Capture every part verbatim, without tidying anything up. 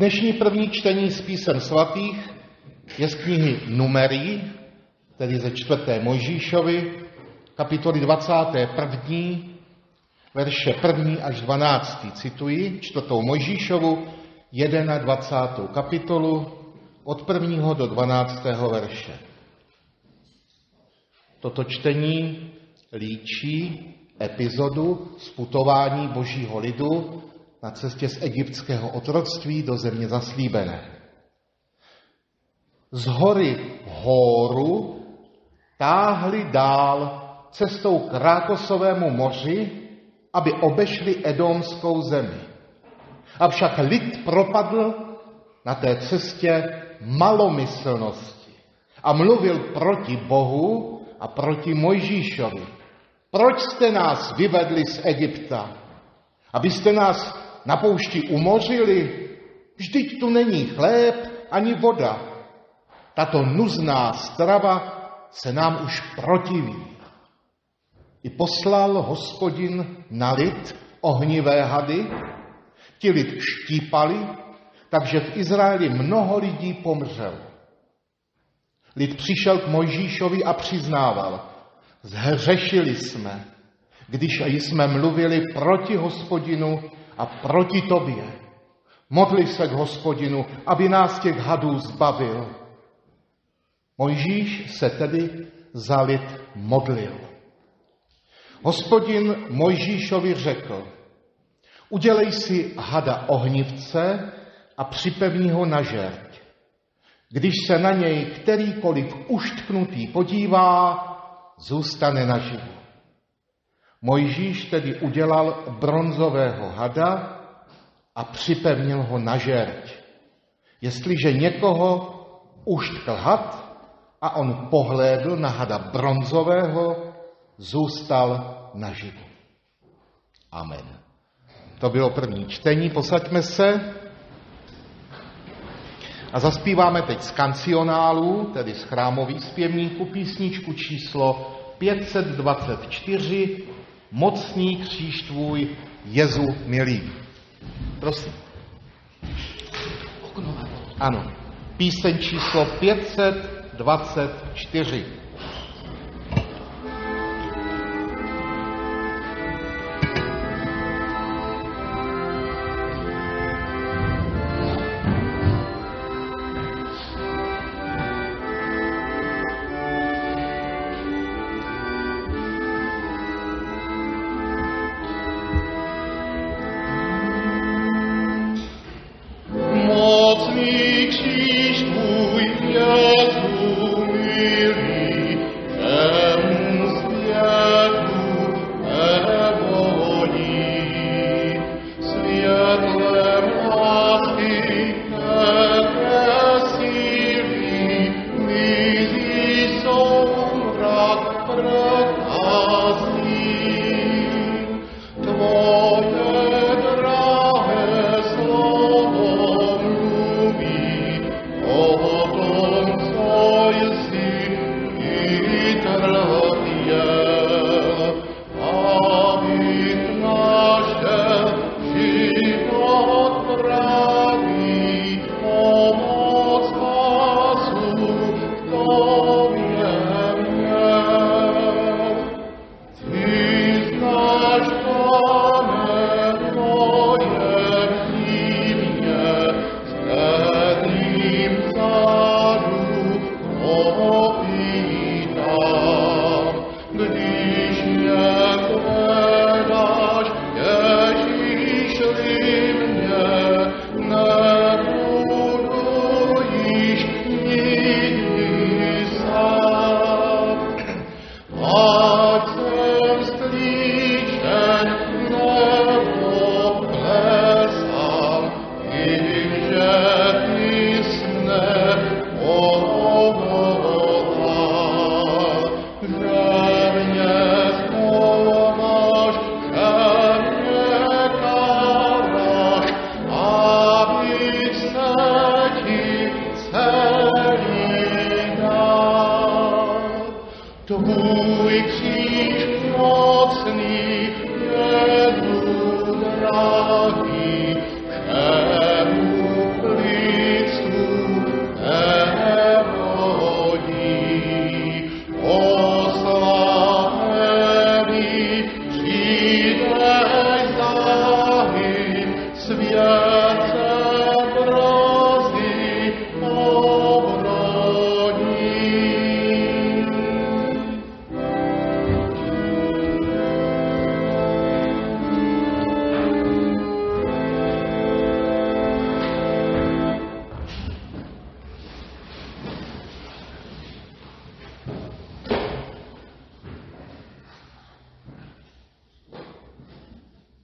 Dnešní první čtení s písem svatých je z knihy Numerí, tedy ze čtvrté Mojžíšovi, kapitoly dvacáté první, verše první až dvanácté Cituji čtvrtou Mojžíšovu, dvacátou první kapitolu, od prvního do dvanáctého verše. Toto čtení líčí epizodu z putování božího lidu na cestě z egyptského otroctví do země zaslíbené. Z hory Hóru táhli dál cestou k Rákosovému moři, aby obešli Edomskou zemi. Avšak lid propadl na té cestě malomyslnosti a mluvil proti Bohu a proti Mojžíšovi. Proč jste nás vyvedli z Egypta? Abyste nás na poušti umořili? Vždyť tu není chléb ani voda. Tato nuzná strava se nám už protiví. I poslal Hospodin na lid ohnivé hady, ti lid štípali, takže v Izraeli mnoho lidí pomřelo. Lid přišel k Mojžíšovi a přiznával, zhřešili jsme, když jsme mluvili proti Hospodinu a proti tobě. Modli se k Hospodinu, aby nás těch hadů zbavil. Mojžíš se tedy za lid modlil. Hospodin Mojžíšovi řekl, udělej si hada ohnivce a připevni ho na žerť. Když se na něj kterýkoliv uštknutý podívá, zůstane naživu. Mojžíš tedy udělal bronzového hada a připevnil ho na žerť. Jestliže někoho uštkl had a on pohlédl na hada bronzového, zůstal naživu. Amen. To bylo první čtení, posaďme se a zaspíváme teď z kancionálu, tedy z chrámových zpěvníků, písničku číslo pět set dvacet čtyři, Mocný kříž tvůj, Jezu milý. Prosím. Ano, píseň číslo pět set dvacet čtyři. Amen.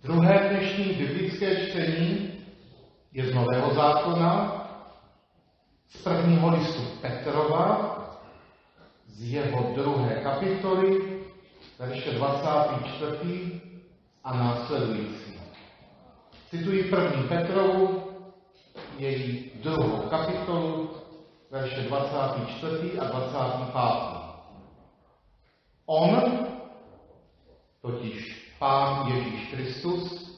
Druhé dnešní biblické čtení je z Nového zákona, z prvního listu Petrova, z jeho druhé kapitoly, verše dvacátý čtvrtý a následující. Cituji první Petrovu, její druhou kapitolu, verše dvacátý čtvrtý a dvacátý pátý On, totiž Pán Ježíš Kristus,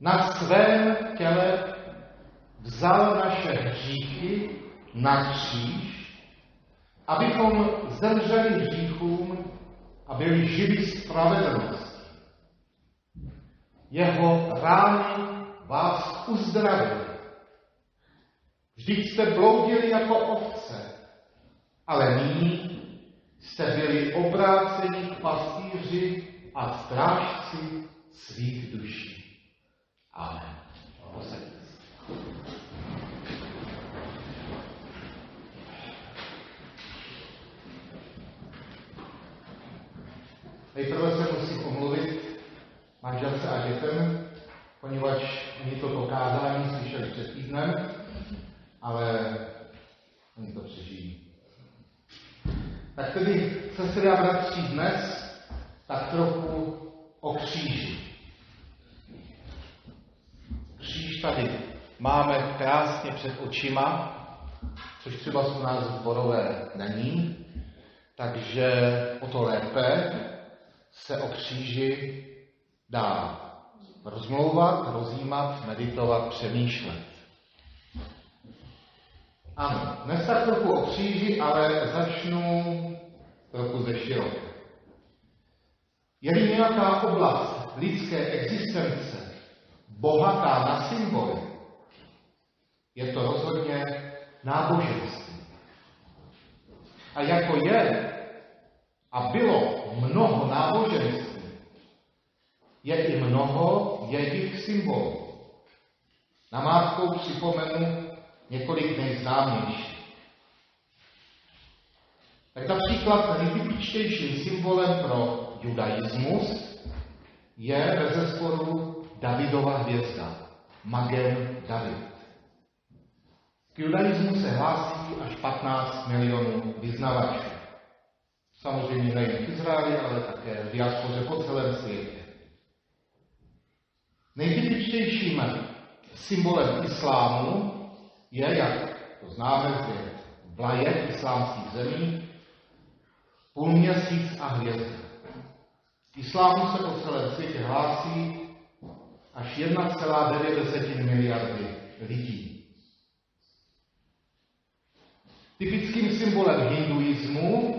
na svém těle vzal naše hříchy na kříž, abychom zemřeli hříchům a byli živí spravedlností. Jeho rány vás uzdravili. Vždyť jste bloudili jako ovce, ale nyní jste byli obráceni k pastýři a strážci svých duší. Amen. Nejprve se musím omluvit manželce a dětem, poněvadž oni to pokázání slyšeli před týdnem, ale oni to přežijí. Tak tedy, sestry a bratři, dnes tak trochu o kříži. Kříž tady máme krásně před očima, což třeba u nás zborové není, takže o to lépe se o kříži dá rozmlouvat, rozjímat, meditovat, přemýšlet. Ano, dnes tak trochu o kříži, ale začnu trochu ze široka. Je-li nějaká oblast lidské existence bohatá na symboly, je to rozhodně náboženství. A jako je a bylo mnoho náboženství, je i mnoho jejich symbolů. Namátkou připomenu několik nejznámějších. Tak například nejtypičtějším symbolem pro judaismus je bezesporu Davidova hvězda, Magen David. K judaismu se hlásí až patnáct milionů vyznavačů. Samozřejmě nejen v Izraeli, ale také v diaspoře po celém světě. Nejtypičtějším symbolem islámu je, jak to známe z vlajek islámských zemí, půlměsíc a hvězda. K islámu se po celém světě hlásí až jedna celá devět miliardy lidí. Typickým symbolem hinduismu,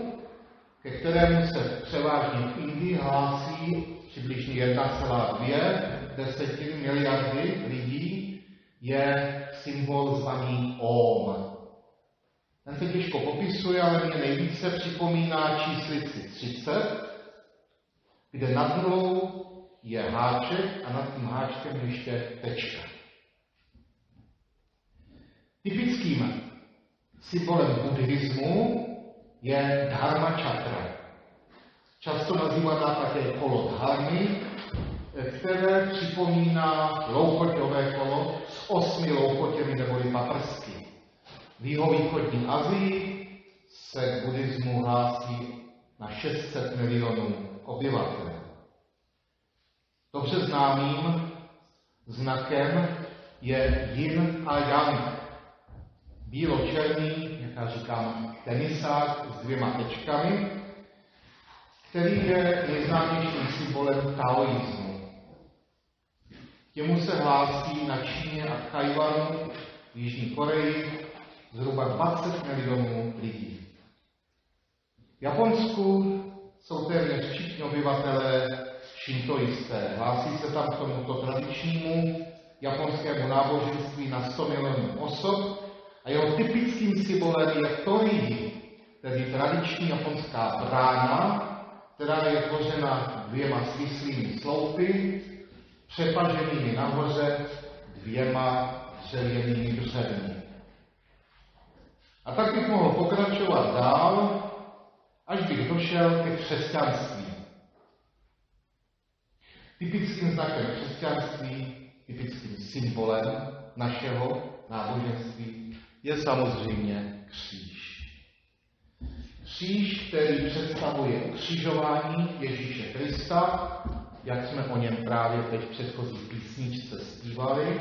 ke kterému se převážně v Indii hlásí přibližně jedna celá dvě miliardy lidí, je symbol zvaný Om. Ten se těžko popisuje, ale mě nejvíce připomíná číslici třicet, kde nad nulou je háček a nad tím háčkem ještě tečka. Typickým symbolem buddhismu je Dharma Chakra, často nazývaná také kolo dharmy, které připomíná loukoťové kolo s osmi loukotěmi neboli paprsky. V jihovýchodní Asii se k buddhismu hlásí na šest set milionů obyvatel. Dobře známým znakem je Yin a Yang. Bílo-černý, jak já říkám, tenisák s dvěma tečkami, který je nejznámějším symbolem taoismu. Těmu se hlásí na Číně a Tchajwanu v Jižní Koreji zhruba dvacet milionů lidí. V Japonsku jsou téměř všichni obyvatelé šintoisté. Hlásí se tam k tomuto tradičnímu japonskému náboženství na sto milionů osob a jeho typickým symbolem je torii, tedy tradiční japonská brána, která je tvořena dvěma svislými sloupy, přepaženými nahoře dvěma dřevěnými břevny. A tak bych mohl pokračovat dál, až bych došel ke křesťanství. Typickým znakem křesťanství, typickým symbolem našeho náboženství je samozřejmě kříž. Kříž, který představuje ukřižování Ježíše Krista, jak jsme o něm právě teď v předchozí písničce zpívali,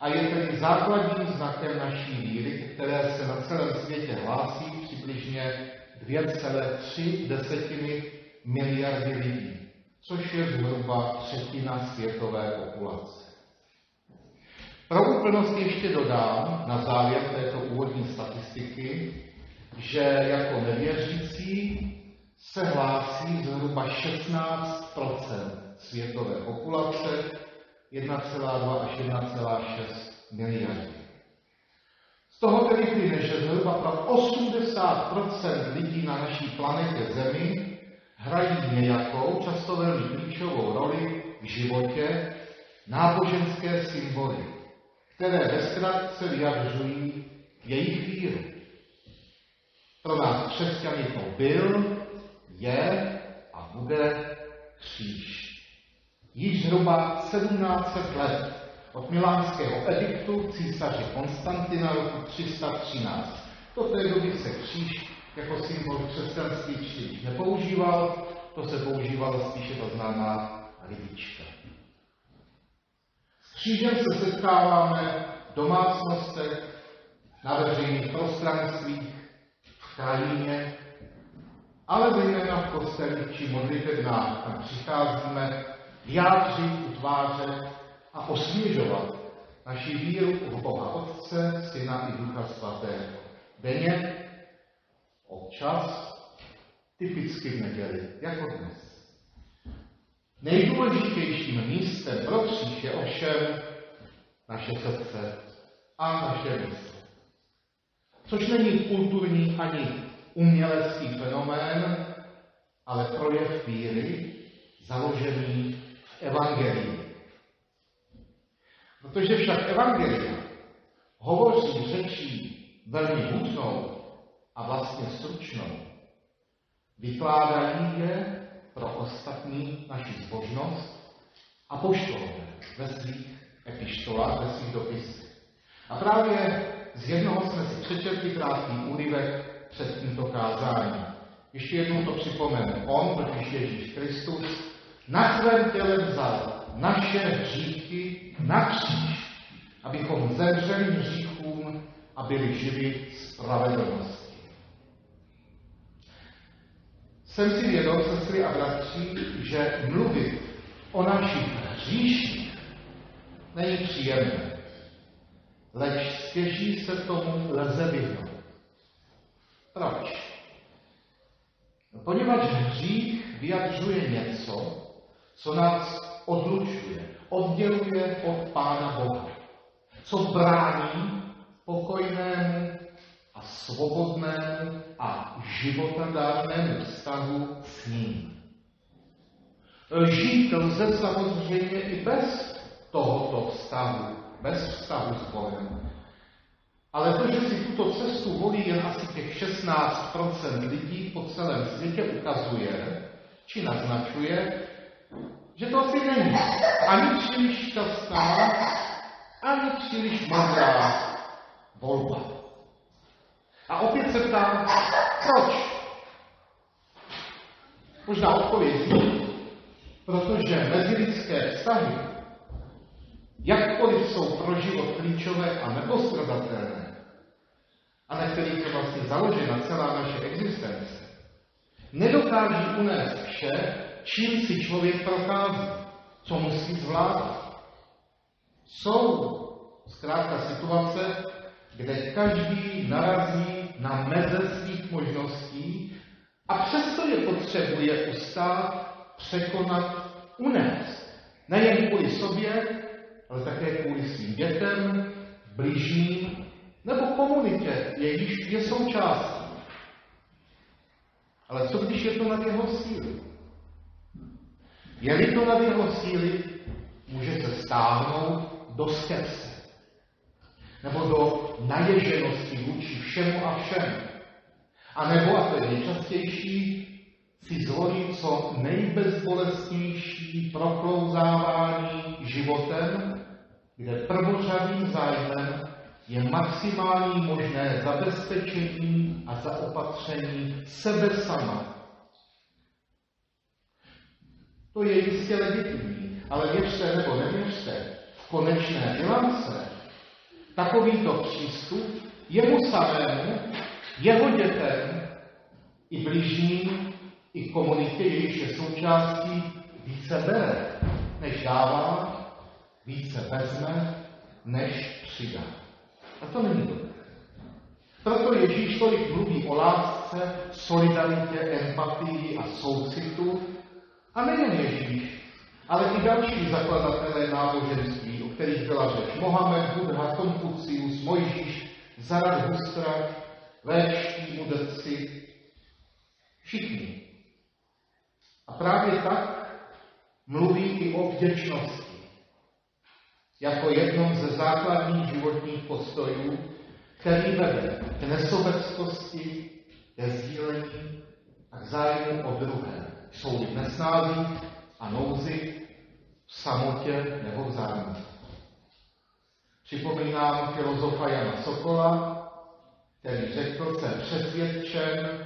a je tedy základním znakem naší víry, které se na celém světě hlásí přibližně dvě celé tři desetiny miliardy lidí, což je zhruba třetina světové populace. Pro úplnost ještě dodám na závěr této úvodní statistiky, že jako nevěřící se hlásí zhruba šestnáct procent světové populace, jedna celá dva až jedna celá šest miliardy. Z toho tedy plyne, že zhruba pro osmdesát procent lidí na naší planetě Zemi hrají nějakou, často velmi klíčovou roli v životě náboženské symboly, které ve zkratce vyjadřují jejich víru. Pro nás křesťany to byl, je a bude kříž. Již zhruba sedmnáct set let od milánského ediktu císaře Konstantina roku tři sta třináct. Do té doby se kříž jako symbol křesťanství příliš nepoužíval, to se používala spíše ta známá lidička. S křížem se setkáváme v domácnostech, na veřejných prostranstvích, v krajině, ale zejména v kostelích či modlitebnách, tam přicházíme vyjádřit, utvářet a osvěžovat naši víru v Boha Otce, Syna i Ducha Svatého. Denně, občas, typicky v neděli, jako dnes. Nejdůležitějším místem pro kříž je ovšem naše srdce a naše mysl. Což není kulturní ani umělecký fenomén, ale projev víry založený v evangelii. Protože však evangelia hovoří řečí velmi hutnou a vlastně stručnou, vykládají je pro ostatní naši zbožnost apoštolové ve svých epištolách, ve svých dopisech. A právě z jednoho jsme si přečetli krátký úryvek před tímto kázáním. Ještě jednou to připomenu. On, totiž Ježíš Kristus, na svém těle vzal naše hříchy na kříž, abychom zemřeli hříchům a byli živi spravedlnosti. Jsem si vědom, sestry a bratři, že mluvit o našich hříších není příjemné, leč stěží se tomu lze vyhnout. Proč? No, poněvadž hřích vyjadřuje něco, co nás odlučuje, odděluje od Pána Boha, co brání pokojnému a svobodnému a životadárnému vztahu s ním. Žít lze samozřejmě i bez tohoto vztahu, bez vztahu s Bohem. Ale to, že si tuto cestu volí jen asi těch šestnáct procent lidí po celém světě, ukazuje či naznačuje, že to asi není ani příliš šťastná, ani příliš modrá volba. A opět se ptám, proč? Možná odpověď zní, protože mezilidské vztahy, jakkoliv jsou pro život klíčové a nepostradatelné, a na kterých je vlastně založena celá naše existence, nedokáží unést vše, čím si člověk prochází, co musí zvládat. Jsou zkrátka situace, kde každý narazí na meze svých možností a přesto je potřebuje ustát, překonat, unést. Nejen kvůli sobě, ale také kvůli svým dětem, blížním nebo komunitě, jejíž je součástí. Ale co když je to nad jeho síly? Je-li to nad jeho síly, může se stáhnout do skepse nebo do naježenosti vůči všemu a všem. A nebo, a to je nejčastější, si zvolí co nejbezbolestnější proplouzávání životem, kde prvořadým zájmem je maximální možné zabezpečení a zaopatření sebe sama. To je jistě legitimní, ale věřte nebo nevěřte, v konečné bilance takovýto přístup jemu samému, jeho dětem i bližním, i komunitě, jejíž je součástí, více bere, než dává, více vezme, než přidá. A to není dobré. Proto Ježíš tolik mluví o lásce, solidaritě, empatii a soucitu. A nejen Ježíš, ale i další zakladatelé náboženství, o kterých byla řeč. Mohamed, Buddha, Konfucius, Mojžíš, Zarathustra, védští mudrci, všichni. A právě tak mluví i o vděčnosti, jako jednom ze základních životních postojů, který vede k nesobeckosti, ke sdílení a k zájmu o druhé. Jsou v nesnázích a nouzi, v samotě nebo v zájmu. Připomínám filozofa Jana Sokola, který řekl, jsem přesvědčen,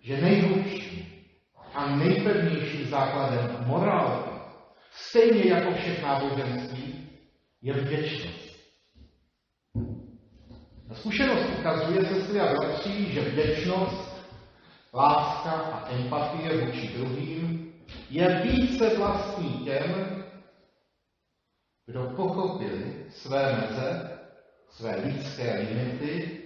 že nejhlubší a nejpevnějším základem morálky, stejně jako všech náboženství, je vděčnost. A zkušenost ukazuje sestry a bratří, že vděčnost, láska a empatie vůči druhým je více vlastní těm, kdo pochopili své meze, své lidské limity,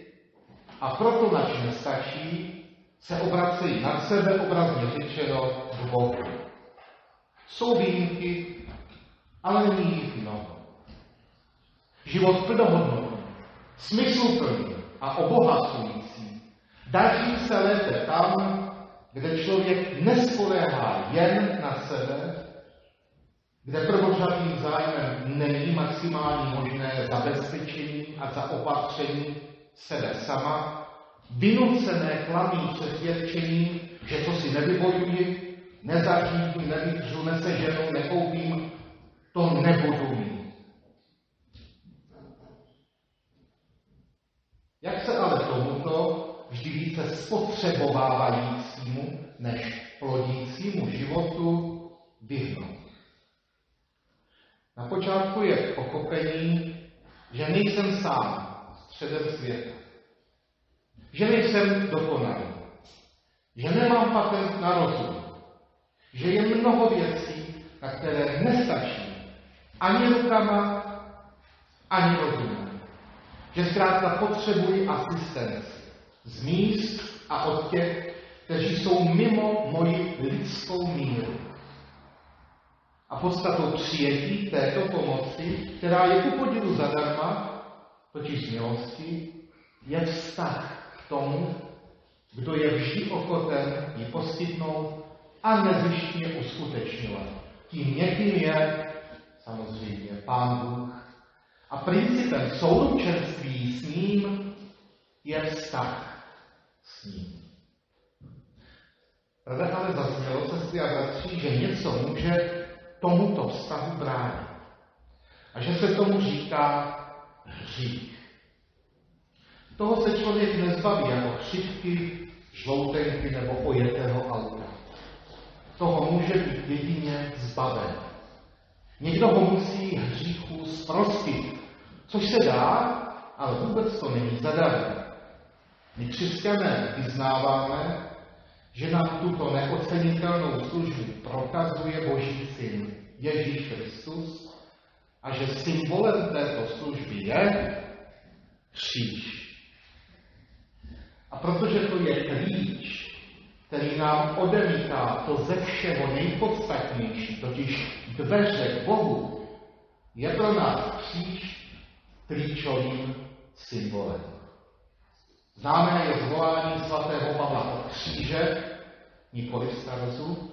a proto nač nestačí, se obracejí na sebe, obrazně řečeno, dvoku. Jsou výjimky, ale není jich mnoho. Život plnohodnotný, smysluplný a obohacující daří se lépe tam, kde člověk nespoléhá jen na sebe, kde prvořadným zájmem není maximální možné zabezpečení a zaopatření sebe sama, vynucené klamí přesvědčení, že to si nevybojuji, nezařídím, nevydřu, neseženu, nekoupím, to nebudu mít. Jak se ale tomuto vždy více spotřebovávajícímu než plodícímu životu vyhnout? Na počátku je pochopení, že nejsem sám středem světa. Že nejsem dokonalý, že nemám patent na rozum, že je mnoho věcí, na které nestačí ani rukama, ani rozumem. Že zkrátka potřebuji asistenci z míst a od těch, kteří jsou mimo moji lidskou míru. A podstatou přijetí této pomoci, která je ku podivu zadarma, totiž z milosti, je vztah tomu, kdo je vždy ochoten ji poskytnout a nezištně uskutečňovat. Tím někým je samozřejmě Pán Bůh. A principem souručenství s ním je vztah s ním. Prvé ale zaznělo se sestry a bratři, že něco může tomuto vztahu bránit. A že se tomu říká hřích. Toho se člověk nezbaví jako chřipky, žloutenky nebo pojetého auta. Toho může být jedině zbaven. Někdo ho musí hříchu zprostit, což se dá, ale vůbec to není zadarmo. My křesťané vyznáváme, že nám tuto neocenitelnou službu prokazuje Boží syn Ježíš Kristus a že symbolem této služby je kříž. A protože to je klíč, který nám odemítá to ze všeho nejpodstatnější, totiž dveře k Bohu, je pro nás kříž klíčovým symbolem. Známe je zvolání svatého Pavla od kříže, nikoli z travezu,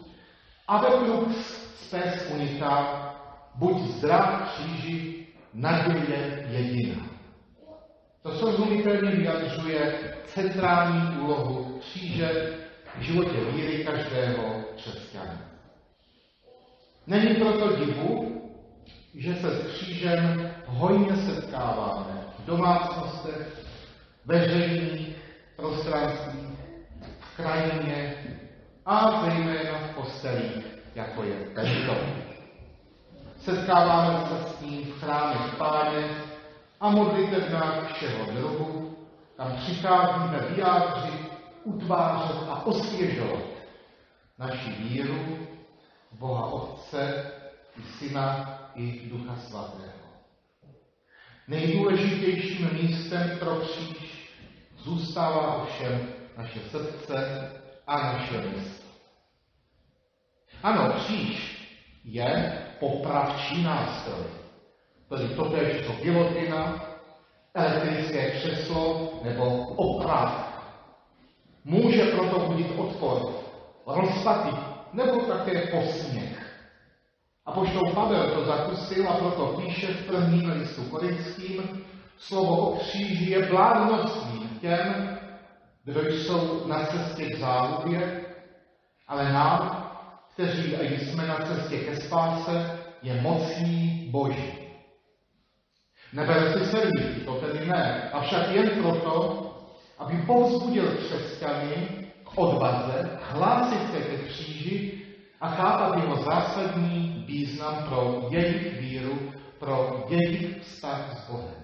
a ve plux spes uniká, buď zdrav kříži, naděje jediná. To srozumitelně vyjadřuje centrální úlohu kříže v životě víry každého křesťana. Není proto divu, že se s křížem hojně setkáváme v domácnostech, veřejných prostranstvích, v krajině a zejména v postelích, jako je tento. Setkáváme se s ním v chrámech Páně a modlitevnách všeho druhu, tam přicházíme vyjádřit, utvářet a osvěžovat naši víru v Boha Otce i Syna i Ducha Svatého. Nejdůležitějším místem pro kříž zůstává ovšem naše srdce a naše mysl. Ano, kříž je popravčí nástroj, tedy to je, co gilotina, elektrické křeslo nebo oprávka. Může proto budit odpor, rozpaky nebo také posměch. Apoštol Pavel to zakusil a proto píše v prvním listu Korinským, slovo o kříži je blázností těm, kdo jsou na cestě k záhubě, ale nám, kteří jsme na cestě ke spáse, je mocný Boží. Neberte si servítky, to tedy ne, avšak jen proto, aby povzbudil křesťany k odvaze, hlásit se ke kříži a chápat jeho zásadní význam pro jejich víru, pro jejich vztah s Bohem.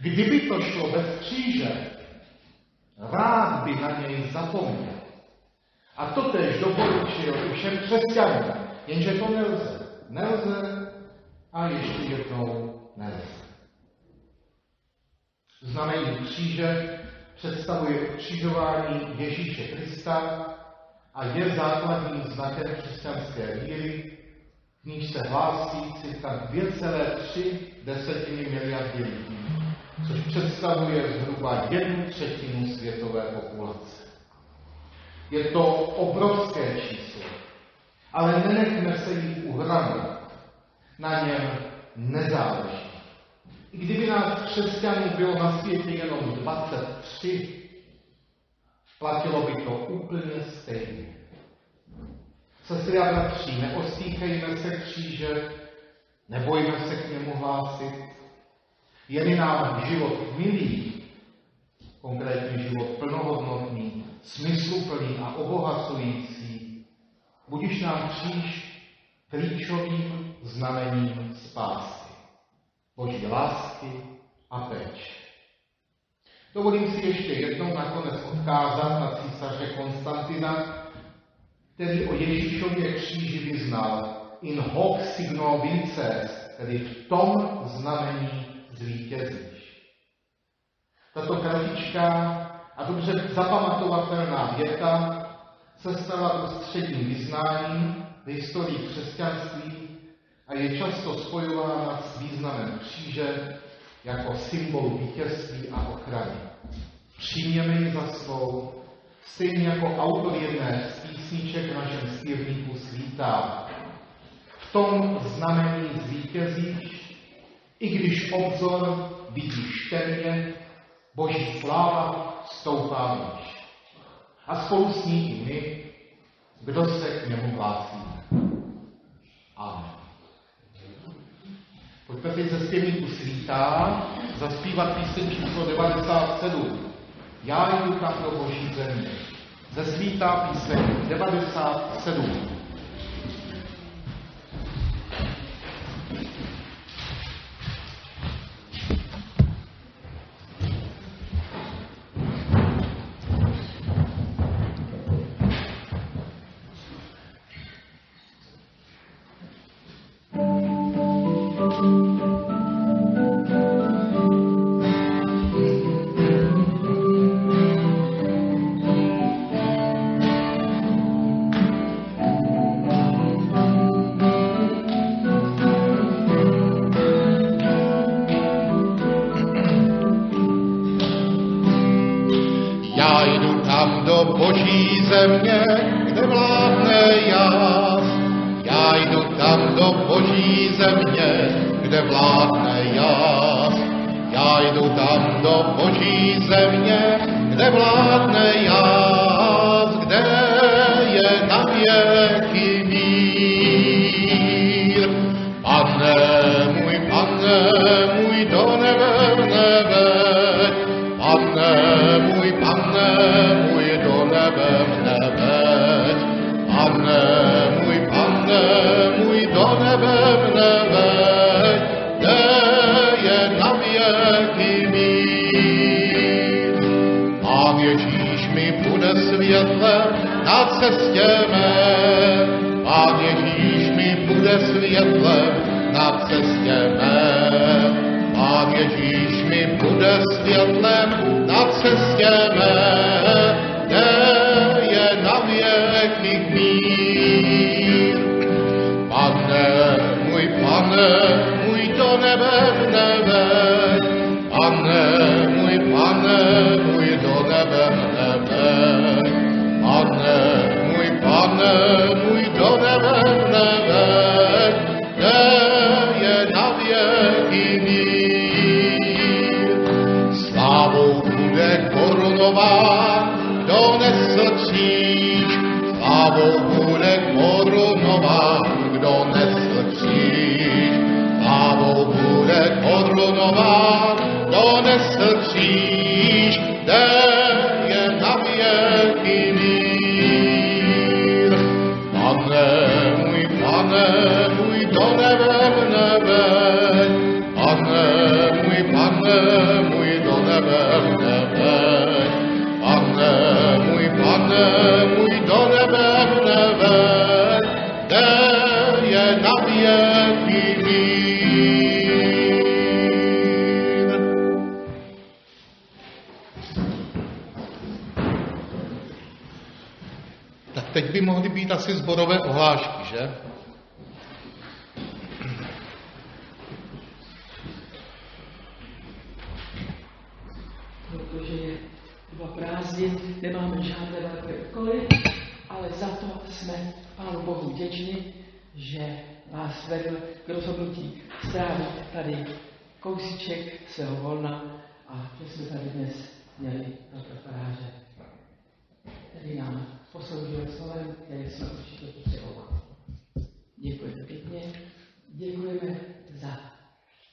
Kdyby to šlo bez kříže, rád by na něj zapomněl. A to též doporučil všem křesťanům, jenže to nelze. Nelze a ještě jednou nelze. Znamení kříže představuje ukřižování Ježíše Krista a je základním znakem křesťanské víry, v níž se hlásí cca dvě celé tři desetiny miliardy lidí, což představuje zhruba jednu třetinu světové populace. Je to obrovské číslo, ale nenechme se jí uhranit, na něm nezáleží. I kdyby nás křesťanů bylo na světě jenom dvacet tři, platilo by to úplně stejně. Sestry a bratři, neostýchejme se kříže, nebojme se k němu hlásit. Je-li nám život milý, konkrétně život plnohodnotný, smysluplný a obohacující, budiž nám kříž klíčovým znamením spásy, Boží lásky a péče. Dovolím si ještě jednou nakonec odkázat na císaře Konstantina, který o Ježíšově kříži vyznal in hoc signo vinces, tedy v tom znamení zvítězíš. Tato kratičká a dobře zapamatovatelná věta se stala ústředním vyznáním v historii křesťanství a je často spojována s významem kříže jako symbol vítězství a ochrany. Přijměme ji za svou, stejně jako autor jedné z písniček v našem zpěvníku svítá. V tom znamení zvítězíš, i když obzor vidíš temně, Boží sláva stoupá výš. A spolu s ní i my, kdo se k němu hlásíme. Amen. Pojďme teď ze zpěvníku svítá zaspívat píseň číslo devadesát sedm. Já jdu tam do Boží země. Ze svítá píseň devadesát sedm. Kde vládne jas, kde Pane, můj Pane, můj do nebe v nebe. Pane, můj Pane, můj do nebe v nebe. Pane, můj Pane, můj do nebe v nebe. Kde je na věky mír. Pán Ježíš mi bude světlem na cestě mé. Pán Ježíš mi bude světlem na cestě mé. Pán Ježíš mi bude světlem na cestě mé. Kde je na věky mír. Pane, můj Pane, můj do nebe v nebe. Pane, můj Pane, můj do nebe v nebe. Pane, můj Pane, můj do nebe v nebe. Kde je na věky mír. Slávou bude korunován, kdo nesl kříž. Slávou bude korunován, kdo nesl kříž. Slávou bude korunován, kdo nesl kříž. Kde je na věky mír. Pane, můj Pane, můj do nebe v nebe. Pane, můj Pane, můj do nebe v nebe. Pane, můj Pane, můj do nebe v nebe. Kde je na věky mír. Tak teď by mohly být asi sborové ohlášky, že? Protože je dva prázdnin, nemáme žádné velké úkoly, ale za to jsme Pánu Bohu vděční, že nás vedl k rozhodnutí strávit tady kousíček svého volna a že jsme tady dnes měli na preparáře, který nám posloužil slovem, který jsme určitě potřebovali. Děkujeme pěkně, děkujeme za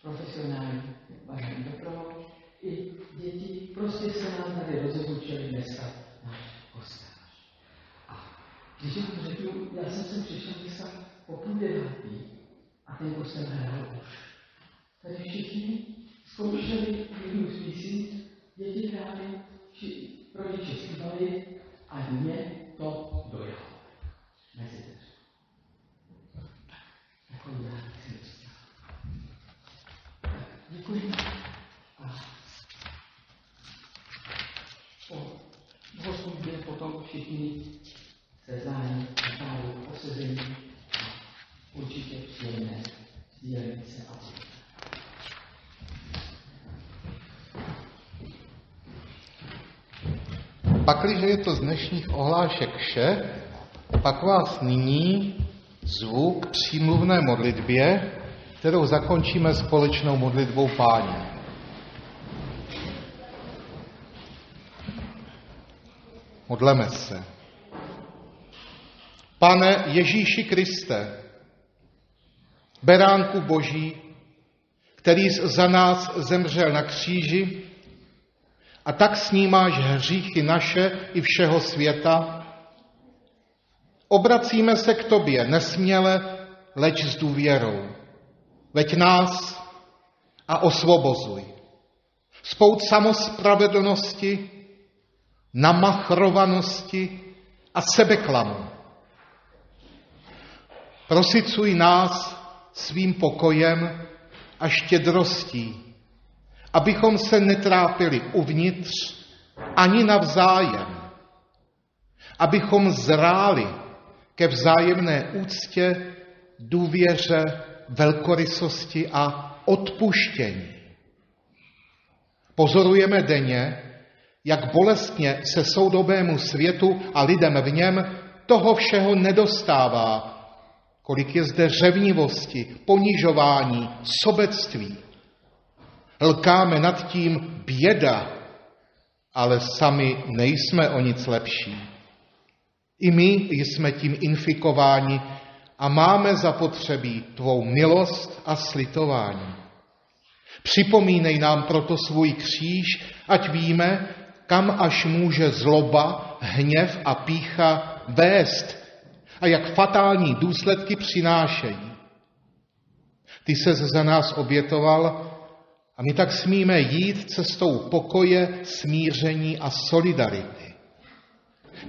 profesionální vážení doprovod. I děti prostě se nám tady rozhodli dneska náš hostář. A když jim řekl, já jsem sem přišel dneska po půl devátý a ten kostel hrál už. Tady všichni zkoušeli jednu z písní, děti hráli, rodiče zpívali a mě to dojalo. Mezi dveře. Tak, takový rád jsem dostal. Tak, děkuji. Poslužíme potom všichni sezání, zároveň posezení a určitě přijeme sdílení se a sdílení. Pakliže je to z dnešních ohlášek vše, pak vás nyní zvu k přímluvné modlitbě, kterou zakončíme společnou modlitbou Páně. Modleme se. Pane Ježíši Kriste, beránku Boží, který jsi za nás zemřel na kříži a tak snímáš hříchy naše i všeho světa, obracíme se k tobě nesměle, leč s důvěrou. Veď nás a osvobozuj. Spout samospravedlnosti, namachrovanosti a sebeklamu. Prosicuj nás svým pokojem a štědrostí, abychom se netrápili uvnitř ani navzájem, abychom zráli ke vzájemné úctě, důvěře, velkorysosti a odpuštění. Pozorujeme denně, jak bolestně se soudobému světu a lidem v něm toho všeho nedostává, kolik je zde řevnivosti, ponižování, sobectví. Lkáme nad tím běda, ale sami nejsme o nic lepší. I my jsme tím infikováni a máme zapotřebí tvou milost a slitování. Připomínej nám proto svůj kříž, ať víme, kam až může zloba, hněv a pýcha vést a jak fatální důsledky přinášejí. Ty ses za nás obětoval a my tak smíme jít cestou pokoje, smíření a solidarity.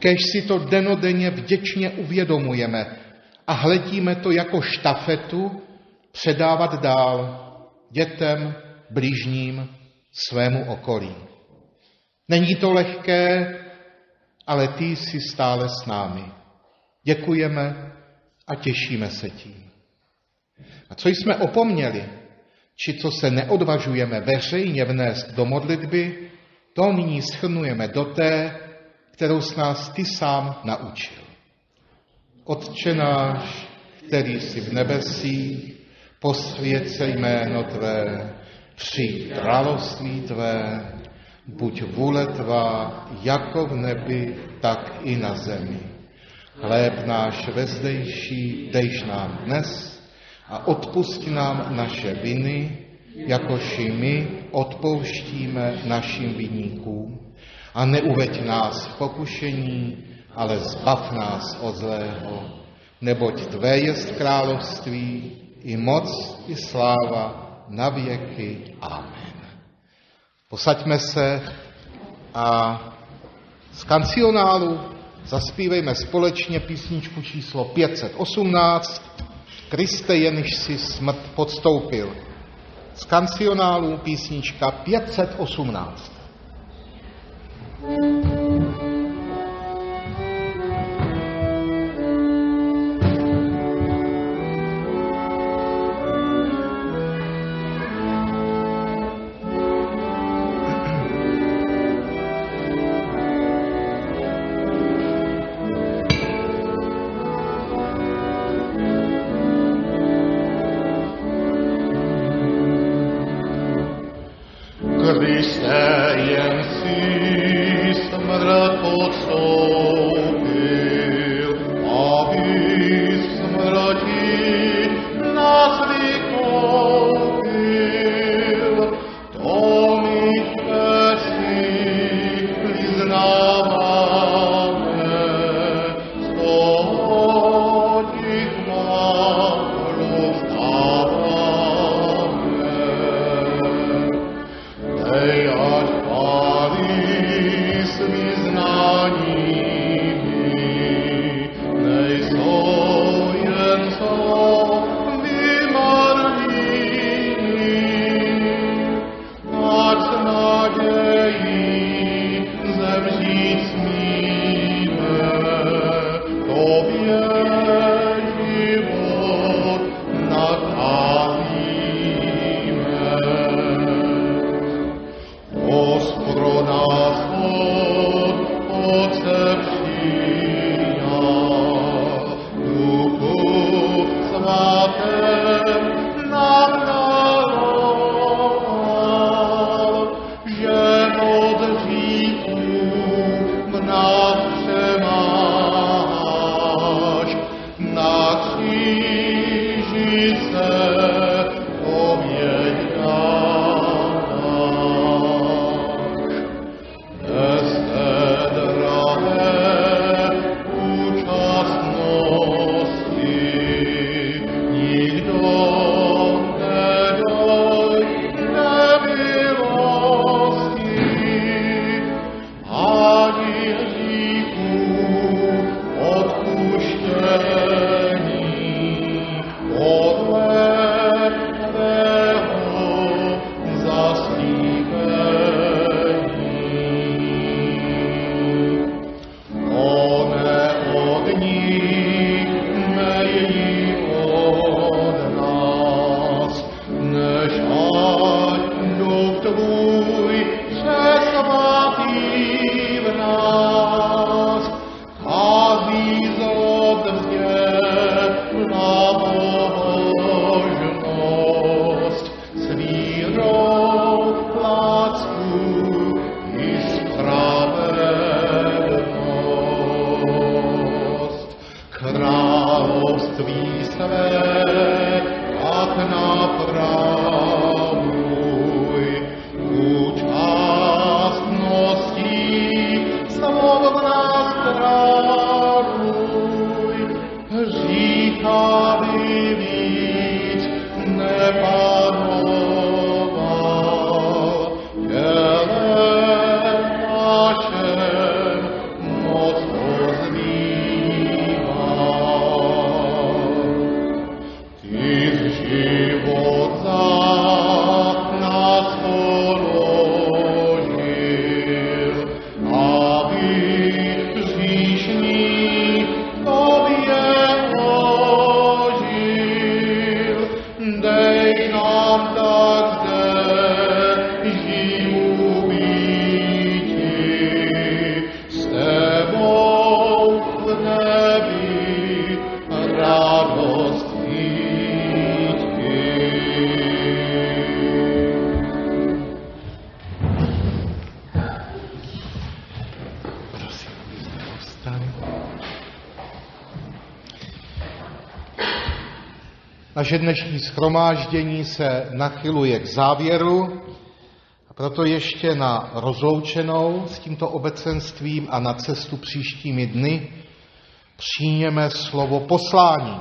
Kéž si to dennodenně vděčně uvědomujeme a hledíme to jako štafetu předávat dál dětem, bližním, svému okolí. Není to lehké, ale ty jsi stále s námi. Děkujeme a těšíme se tím. A co jsme opomněli, či co se neodvažujeme veřejně vnést do modlitby, to nyní shrnujeme do té, kterou s nás ty sám naučil. Otče náš, který jsi v nebesích, posvěť se jméno tvé, přijď království tvé, buď vůle tvá jako v nebi, tak i na zemi. Chléb náš vezdejší dejš nám dnes a odpusti nám naše viny, jakož i my odpouštíme našim viníkům. A neuveď nás v pokušení, ale zbav nás od zlého, neboť tvé jest království, i moc, i sláva, na věky. Amen. Posaďme se a z kancionálu zaspívejme společně písničku číslo pět set osmnáct, Kriste, jenž si smrt podstoupil. Z kancionálu písnička pět set osmnáct. Království Naše dnešní shromáždění se nachyluje k závěru, a proto ještě na rozloučenou s tímto obecenstvím a na cestu příštími dny přijměme slovo poslání.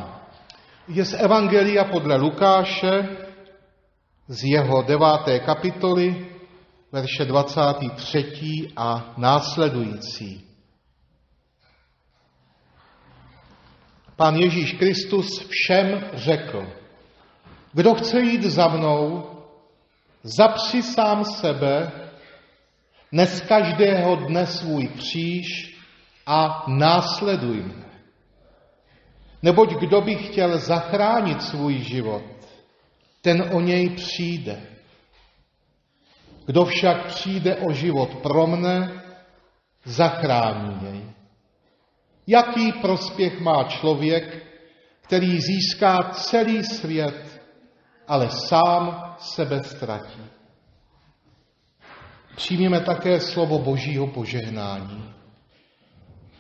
Je z Evangelia podle Lukáše, z jeho deváté kapitoly, verše dvacátý třetí a následující. Pán Ježíš Kristus všem řekl, kdo chce jít za mnou, zapři sám sebe, nes každého dne svůj kříž a následuj mne. Neboť kdo by chtěl zachránit svůj život, ten o něj přijde. Kdo však přijde o život pro mne, zachrání jej. Jaký prospěch má člověk, který získá celý svět, ale sám sebe ztratí? Přijměme také slovo Božího požehnání.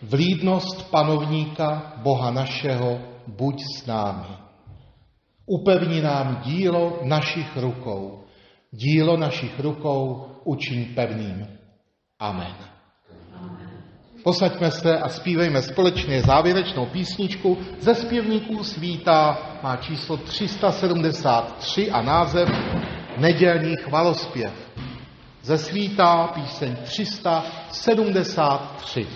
Vlídnost panovníka Boha našeho buď s námi. Upevni nám dílo našich rukou. Dílo našich rukou učiň pevným. Amen. Posaďme se a zpívejme společně závěrečnou písničku ze zpěvníků Svítá, má číslo tři sta sedmdesát tři a název Nedělní chvalospěv. Ze Svítá píseň tři sta sedmdesát tři.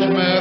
judgment.